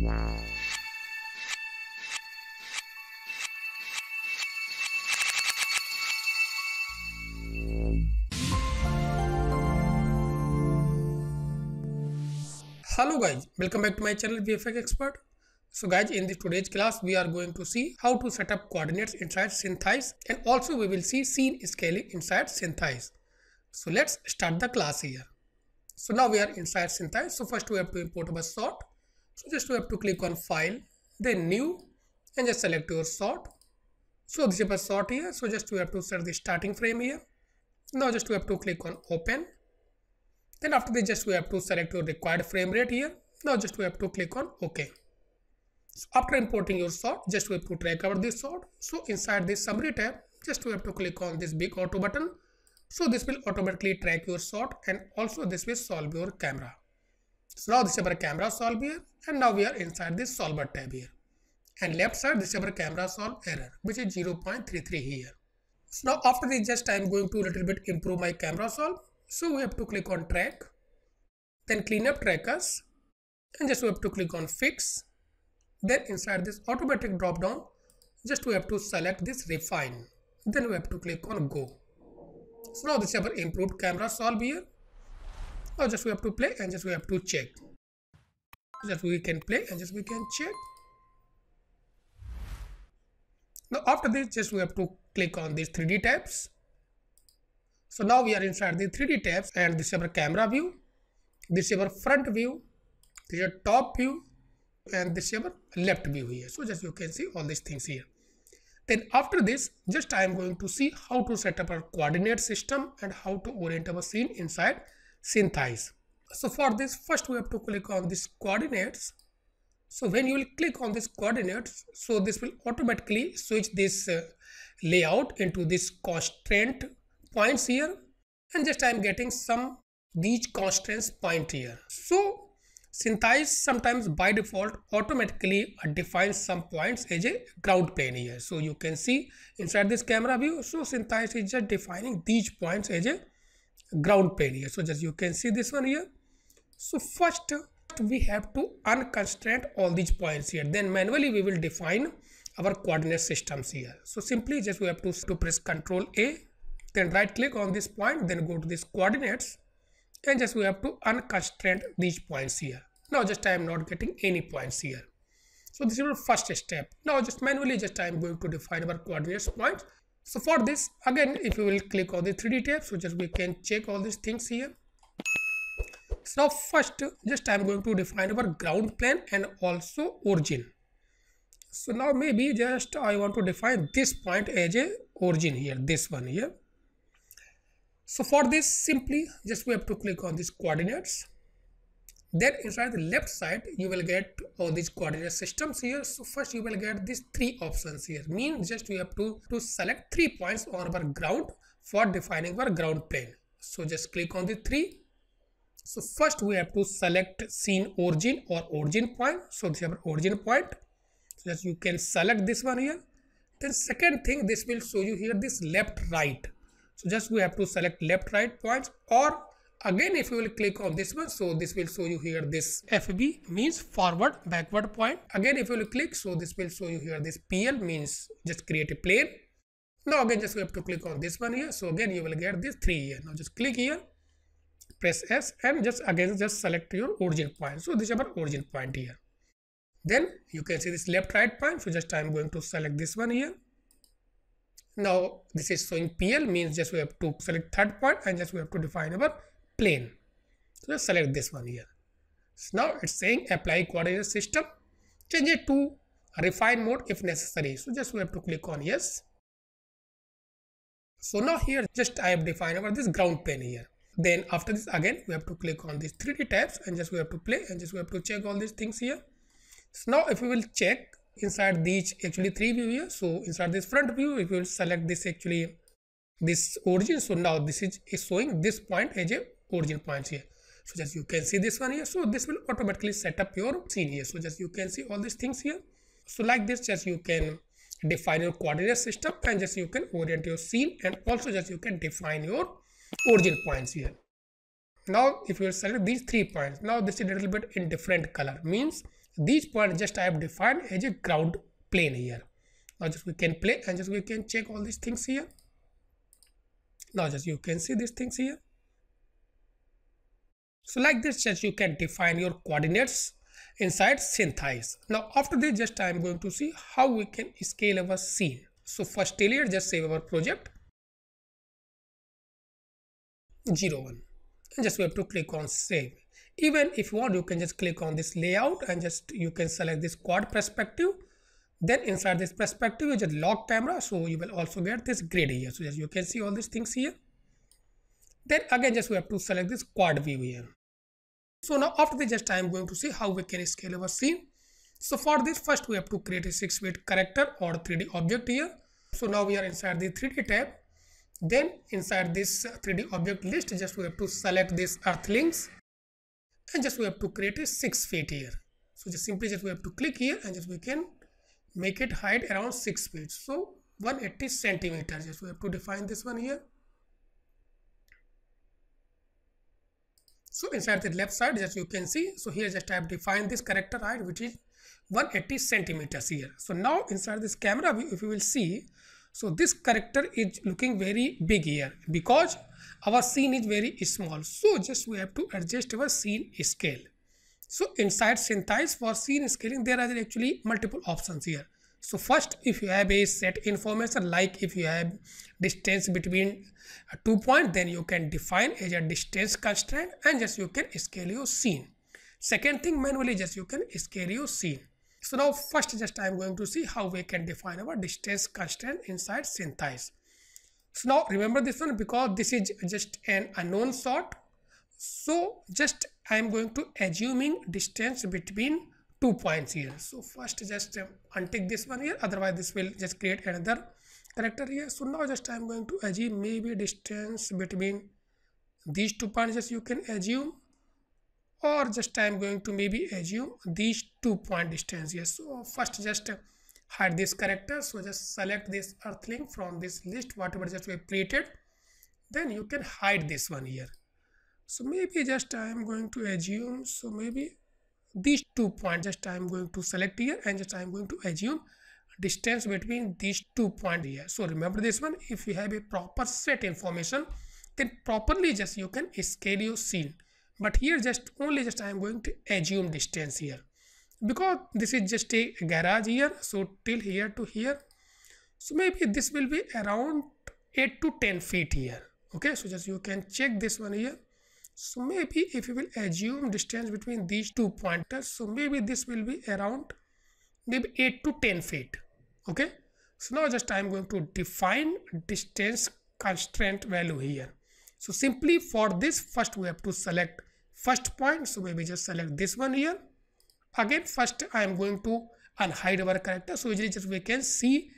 Hello guys, welcome back to my channel VFX expert. So guys, in the today's class we are going to see how to set up coordinates inside Syntheyes, and also we will see scene scaling inside Syntheyes. So let's start the class here. So now we are inside Syntheyes. So first we have to import our sort. So just we have to click on file, then new, and just select your sort. So this is our sort here. So just we have to set the starting frame here. Now just we have to click on open. Then after this, just we have to select your required frame rate here. Now just we have to click on OK. So after importing your sort, just we have to drag over this sort. So inside this summary tab, just we have to click on this big auto button. So this will automatically track your sort, and also this will solve your camera. So now this is our camera solve here, and now we are inside this solver tab here. And left side, this is our camera solve error, which is 0.33 here. So now after this, just I am going to little bit improve my camera solve. So we have to click on track, then clean up trackers, and just we have to click on fix. Then inside this automatic drop down, just we have to select this refine. Then we have to click on go. So now this is our improved camera solve here. Now just we have to play and just we have to check. Just we can play and just we can check. Now after this, just we have to click on these 3D tabs. So now we are inside the 3D tabs, and this is our camera view, this is our front view, this is our top view, and this is our left view here. So just you can see all these things here. Then after this, just I am going to see how to set up our coordinate system and how to orient our scene inside Syntheyes. So for this, first we have to click on this coordinates. So when you will click on this coordinates, so this will automatically switch this layout into this constraint points here, and just I am getting some these constraints point here. So Syntheyes sometimes by default automatically defines some points as a ground plane here. So you can see inside this camera view, so Syntheyes is just defining these points as a ground plane here. So just you can see this one here. So first we have to unconstrain all these points here, then manually we will define our coordinate systems here. So simply just we have to press Ctrl A, then right click on this point, then go to this coordinates, and just we have to unconstrain these points here. Now just I am not getting any points here. So this is our first step. Now just manually just I am going to define our coordinates points. So for this, again if you will click on the 3D tab, so just we can check all these things here. So first just I am going to define our ground plane and also origin. So now maybe just I want to define this point as a origin here, this one here. So for this, simply just we have to click on these coordinates. Then inside the left side, you will get all these coordinate systems here. So first you will get these three options here. Means just we have to select 3 points on our ground for defining our ground plane. So just click on the 3. So first we have to select scene origin or origin point. So this is our origin point. So just you can select this one here. Then second thing, this will show you here this left right. So just we have to select left right points, or again if you will click on this one, so this will show you here this FB, means forward backward point. Again if you will click, so this will show you here this PL, means just create a plane. Now again just we have to click on this one here. So again you will get this 3 here. Now just click here, press S, and just again just select your origin point. So this is our origin point here. Then you can see this left right point. So just I am going to select this one here. Now this is showing PL, means just we have to select third point and just we have to define our plane. So just select this one here. So now it's saying apply coordinate system, change it to refine mode if necessary. So just we have to click on yes. So now here just I have defined our this ground plane here. Then after this, again we have to click on these 3D tabs and just we have to play and just we have to check all these things here. So now if we will check inside these actually 3 views here, so inside this front view, if you will select this actually this origin, so now this is showing this point as a origin point here. So just you can see this one here. So this will automatically set up your scene here. So just you can see all these things here. So like this, just you can define your coordinate system and just you can orient your scene, and also just you can define your origin points here. Now if you will select these 3 points, now this is a little bit in different color, means these points just I have defined as a ground plane here. Now just we can play and just we can check all these things here. Now just you can see these things here. So like this, just you can define your coordinates inside Syntheyes. Now after this, just I am going to see how we can scale our scene. So first here, just save our project 01 and just we have to click on save. Even if you want, you can just click on this layout and just you can select this quad perspective. Then inside this perspective, you just lock camera, so you will also get this grid here. So just you can see all these things here. Then again, just we have to select this quad view here. So now after this, just I am going to see how we can scale our scene. So for this, first we have to create a 6-bit character or 3D object here. So now we are inside the 3D tab. Then inside this 3D object list, just we have to select this earthlings and just we have to create a 6 feet here. So just simply just we have to click here and just we can make it height around 6 feet. So 180 centimeters. Just we have to define this one here. So inside the left side, just you can see. So here just I have defined this character height, which is 180 centimeters here. So now inside this camera view, if you will see, so this character is looking very big here because our scene is very small. So just we have to adjust our scene scale. So inside Syntheyes, for scene scaling, there are actually multiple options here. So first, if you have a set information, like if you have distance between 2 points, then you can define as a distance constraint and just you can scale your scene. Second thing, manually just you can scale your scene. So now first, just I am going to see how we can define our distance constraint inside Syntheyes. So now remember this one because this is just an unknown sort. So just I am going to assuming distance between 2 points here. So first just untick this one here, otherwise this will just create another character here. So now just I am going to assume maybe distance between these 2 points, just you can assume, or just I am going to maybe assume these 2 point distance here. So first just hide this character. So just select this earthling from this list, whatever just we have created. Then you can hide this one here. So maybe just I am going to assume, so maybe these 2 points just I am going to select here and just I am going to assume distance between these 2 points here. So remember this one, if you have a proper set information, then properly just you can scale your scene. But here just only just I am going to assume distance here because this is just a garage here. So till here to here, so maybe this will be around 8 to 10 feet here. Okay, so just you can check this one here. So maybe if you will assume distance between these 2 pointers, so maybe this will be around maybe 8 to 10 feet. Okay. So now just I am going to define distance constraint value here. So simply for this, first we have to select first point. So maybe just select this one here. Again, first I am going to unhide our character. So just we can see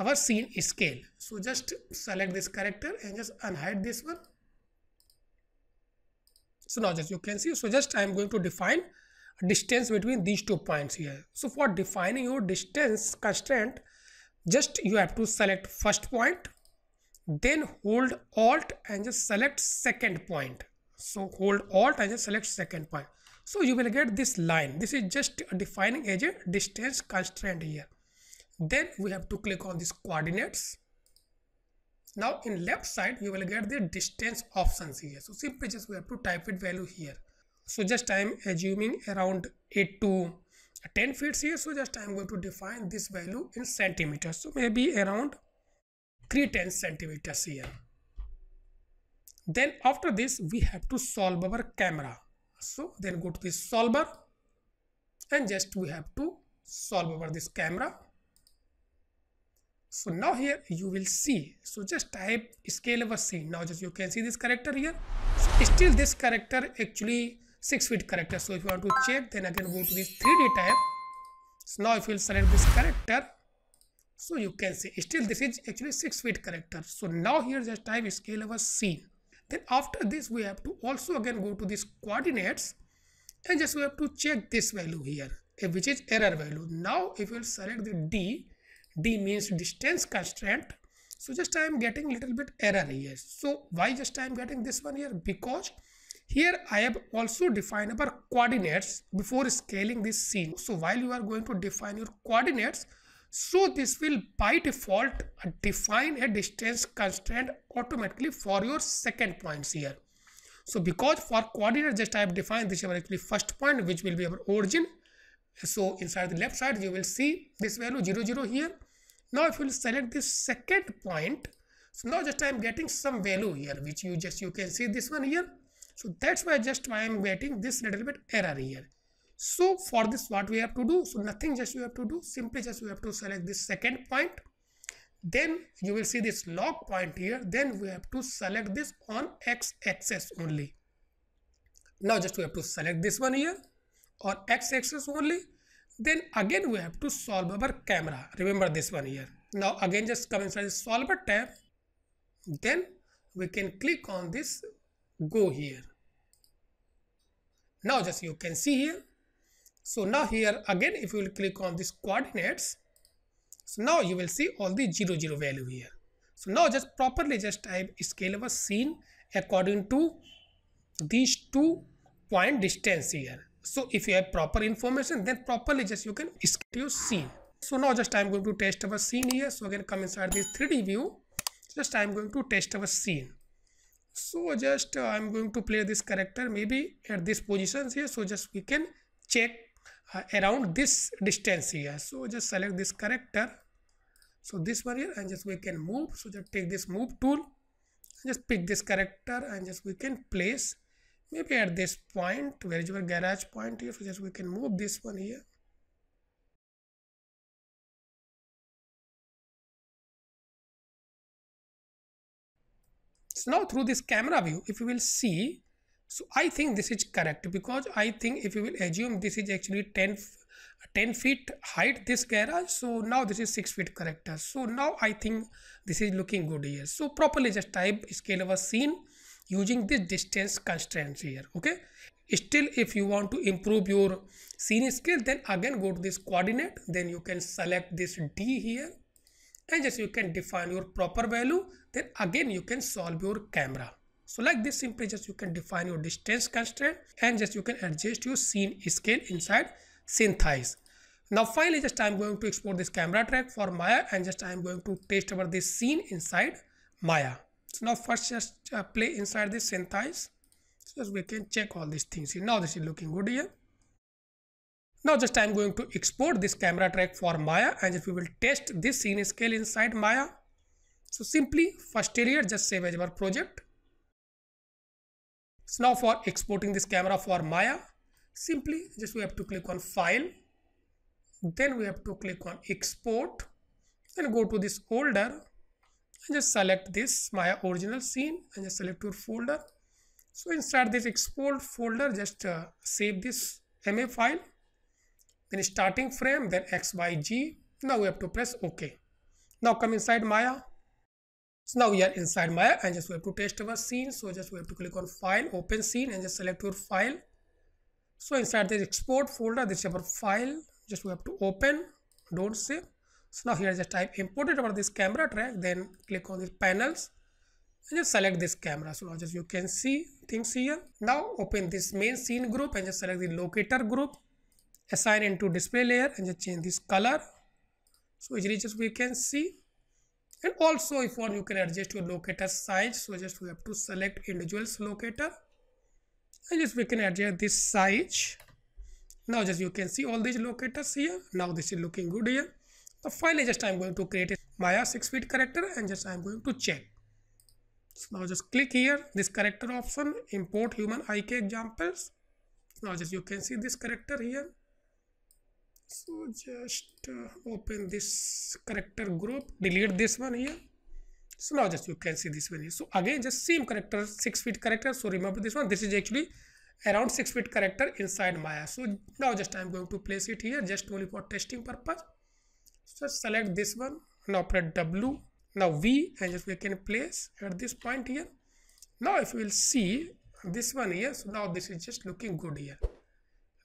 our scene scale. So just select this character and just unhide this one. So now just you can see, so just I am going to define distance between these 2 points here. So for defining your distance constraint, just you have to select first point, then hold alt and just select second point. So hold alt and just select second point. So you will get this line. This is just defining as a distance constraint here. Then we have to click on this coordinates. Now in left side, you will get the distance options here. So simply just we have to type it value here. So just I am assuming around 8 to 10 feet here. So just I am going to define this value in centimeters. So maybe around 310 centimeters here. Then after this, we have to solve our camera. So then go to this solver and just we have to solve over this camera. So now here you will see, so just type scale over scene. Now just you can see this character here. So still this character actually 6 feet character. So if you want to check, then again go to this 3D tab. So now if you select this character, so you can see still this is actually 6 feet character. So now here just type scale over scene. Then after this, we have to also again go to this coordinates and just we have to check this value here, which is error value. Now if you select the D means distance constraint. So just I am getting little bit error here. So why just I am getting this one here? Because Here I have also defined our coordinates before scaling this scene. So while you are going to define your coordinates, so this will by default define a distance constraint automatically for your second points here. So because for coordinate just I have defined this actually first point, which will be our origin. So inside the left side you will see this value 0, 0 here. Now if you will select this second point, so now just I am getting some value here, which you can see this one here. So that's why just I am getting this little bit error here. So for this what we have to do, so nothing just you have to do, simply just you have to select this second point. Then you will see this log point here. Then we have to select this on x-axis only. Now just we have to select this one here on x-axis only. Then again we have to solve our camera. Remember this one here. Now again just come inside the solver tab. Then we can click on this go here. Now just you can see here. So now here again if you will click on this coordinates, so now you will see all the 0, 0 value here. So now just properly just I scale our scene according to these 2 point distance here. So if you have proper information, then properly just you can scale your scene. So now just I am going to test our scene here. So again come inside this 3D view. Just I am going to test our scene. So just I am going to play this character maybe at this positions here. So just we can check around this distance here. So just select this character, so this one here, and just we can move. So just take this move tool, just pick this character, and just we can place maybe at this point where is your garage point here. So just we can move this one here. So now through this camera view if you will see, so I think this is correct, because I think if you will assume this is actually 10 feet height this garage, so now this is 6 feet character. So now I think this is looking good here. So properly just type scale our scene using this distance constraints here. Okay, still if you want to improve your scene scale, then again go to this coordinate, then you can select this D here and just you can define your proper value. Then again you can solve your camera. So like this simply just you can define your distance constraint and just you can adjust your scene scale inside Syntheyes. Now finally just I am going to export this camera track for Maya and just I am going to test over this scene inside Maya. So now first just play inside this Syntheyes. So just we can check all these things here. Now this is looking good here. Now just I am going to export this camera track for Maya and just we will test this scene scale inside Maya. So simply first here just save as our project. So now for exporting this camera for Maya, simply just we have to click on file, then we have to click on export, then go to this folder and just select this Maya original scene and just select your folder. So inside this export folder just save this MA file, then starting frame, then XYZ. Now we have to press OK. Now come inside Maya. So now we are inside Maya and just we have to test our scene. So just we have to click on file, open scene, and just select your file. So inside this export folder, this is our file, just we have to open, don't save. So now here just type imported over this camera track, then click on these panels and just select this camera. So now just you can see things here. Now open this main scene group and just select the locator group, assign into display layer and just change this color. So easily just we can see. And also if one you can adjust your locator size. So just we have to select individuals locator and just we can adjust this size. Now just you can see all these locators here. Now this is looking good here. So finally just I am going to create a Maya 6 feet character and just I am going to check. So now just click here this character option, import human IK examples. Now just you can see this character here. So just open this character group, delete this one here. So now just you can see this one here. So again just same character 6 feet character. So remember this one, this is actually around 6 feet character inside Maya. So now just I am going to place it here just only for testing purpose. So just select this one, now press W, now V, and just we can place at this point here. Now if you will see this one here, so now this is just looking good here.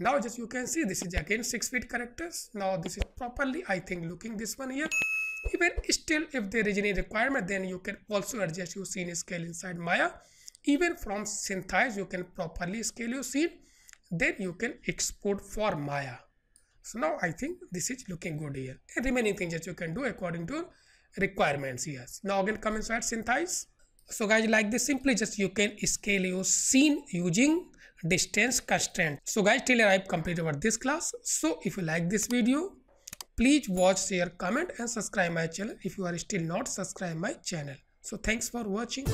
Now just you can see this is again 6 feet characters. Now this is properly I think looking this one here. Even still if there is any requirement, then you can also adjust your scene scale inside Maya Even from Syntheyes you can properly scale your scene, then you can export for Maya. So now I think this is looking good here, and remaining things that you can do according to requirements here. Now again come inside Syntheyes. So guys, like this, simply just you can scale your scene using distance constraint. So guys, till here I have completed over this class. So if you like this video, please watch, share, comment and subscribe my channel if you are still not subscribed my channel. So thanks for watching.